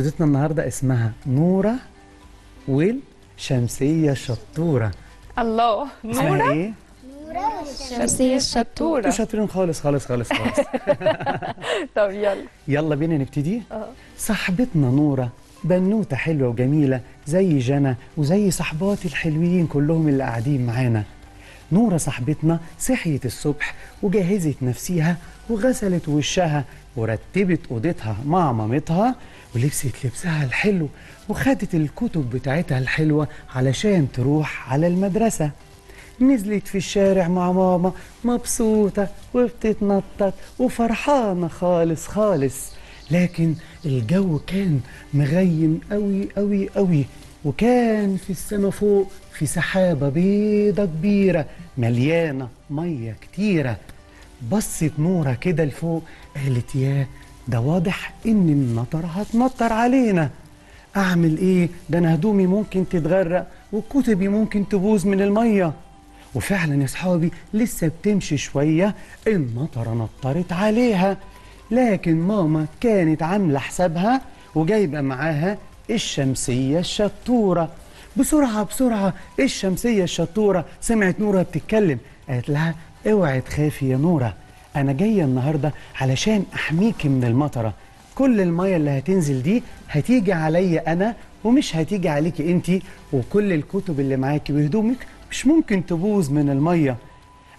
حديثتنا النهارده اسمها نورا والشمسية الشطورة. الله، نورا ايه؟ نورا والشمسية الشطورة. انتوا شاطرين خالص خالص خالص خالص. طب يلا بينا نبتدي. صاحبتنا نورا بنوتة حلوة وجميلة زي جنى وزي صاحباتي الحلوين كلهم اللي قاعدين معانا. نورا صاحبتنا صحيت الصبح وجهزت نفسيها وغسلت وشها ورتبت اوضتها مع مامتها ولبست لبسها الحلو وخدت الكتب بتاعتها الحلوة علشان تروح على المدرسة. نزلت في الشارع مع ماما مبسوطة وبتتنطط وفرحانة خالص خالص، لكن الجو كان مغيم قوي قوي قوي، وكان في السما فوق في سحابة بيضة كبيرة مليانة مية كتيرة. بصت نورا كده لفوق قالت ياه، ده واضح إن المطر هتمطر علينا. أعمل إيه؟ ده أنا هدومي ممكن تتغرق وكتبي ممكن تبوظ من المية. وفعلا يا صحابي لسه بتمشي شوية المطرة نطرت عليها، لكن ماما كانت عاملة حسابها وجايبة معاها الشمسية الشطورة. بسرعة بسرعة الشمسية الشطورة سمعت نورا بتتكلم، قالت لها اوعي تخافي يا نورا، أنا جاية النهاردة علشان أحميكي من المطرة. كل المية اللي هتنزل دي هتيجي عليا أنا ومش هتيجي عليكي أنتي، وكل الكتب اللي معاكي وهدومك مش ممكن تبوظ من المية.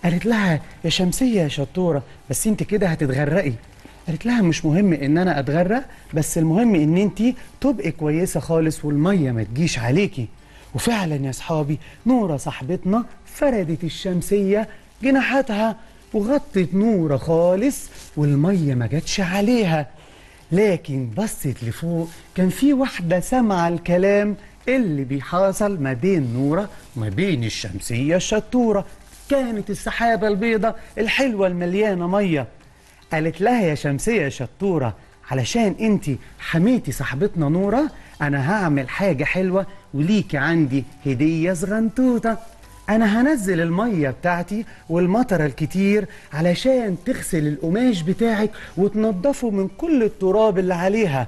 قالت لها يا شمسية يا شطورة بس أنت كده هتتغرقي. قالت لها مش مهم ان انا اتغرق، بس المهم ان انتي تبقي كويسه خالص والميه ما تجيش عليكي. وفعلا يا اصحابي نورا صاحبتنا فردت الشمسيه جناحاتها وغطت نورا خالص والميه ما جاتش عليها، لكن بصت لفوق كان في واحده سمع الكلام اللي بيحاصل ما بين نورا وما بين الشمسيه الشطوره. كانت السحابه البيضه الحلوه المليانه ميه. قالت لها يا شمسية شطورة علشان انتي حميتي صاحبتنا نورا انا هعمل حاجة حلوة وليكي عندي هدية صغنطوطة. انا هنزل المية بتاعتي والمطرة الكتير علشان تغسل القماش بتاعك وتنضفه من كل التراب اللي عليها.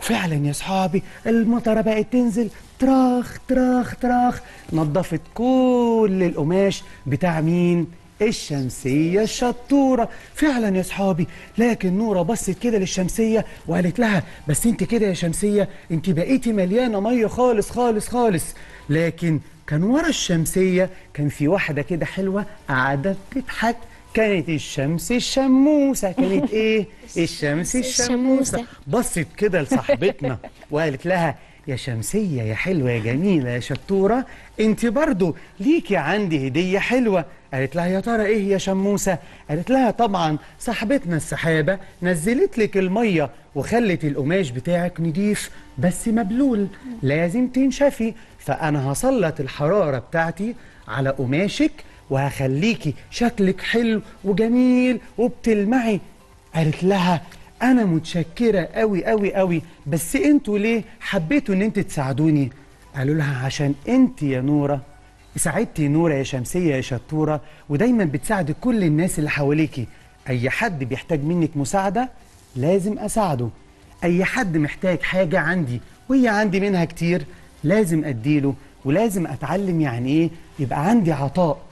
وفعلا يا صحابي المطرة بقت تنزل تراخ تراخ تراخ، نضفت كل القماش بتاع مين؟ الشمسية الشطورة. فعلا يا صحابي، لكن نورا بصت كده للشمسية وقالت لها بس انت كده يا شمسية انت بقيتي مليانة مية خالص خالص خالص. لكن كان ورا الشمسية كان في واحدة كده حلوة قاعدة بتضحك، كانت الشمس الشموسة. كانت ايه؟ الشمس الشموسة. بصت كده لصاحبتنا وقالت لها يا شمسية يا حلوة يا جميلة يا شطورة انت برضو ليكي عندي هدية حلوة. قالت لها يا ترى ايه يا شموسة؟ قالت لها طبعا صاحبتنا السحابة نزلت لك المية وخلت القماش بتاعك نضيف بس مبلول، لازم تنشفي، فأنا هسلط الحرارة بتاعتي على قماشك وهخليكي شكلك حلو وجميل وبتلمعي. قالت لها أنا متشكرة أوي أوي أوي، بس أنتوا ليه حبيتوا إن أنتوا تساعدوني؟ قالوا لها عشان أنت يا نورا ساعدتي نورا يا شمسية يا شطورة ودايما بتساعد كل الناس اللي حواليكي. أي حد بيحتاج منك مساعدة لازم أساعده، أي حد محتاج حاجة عندي وهي عندي منها كتير لازم أديله، ولازم أتعلم يعني إيه يبقى عندي عطاء.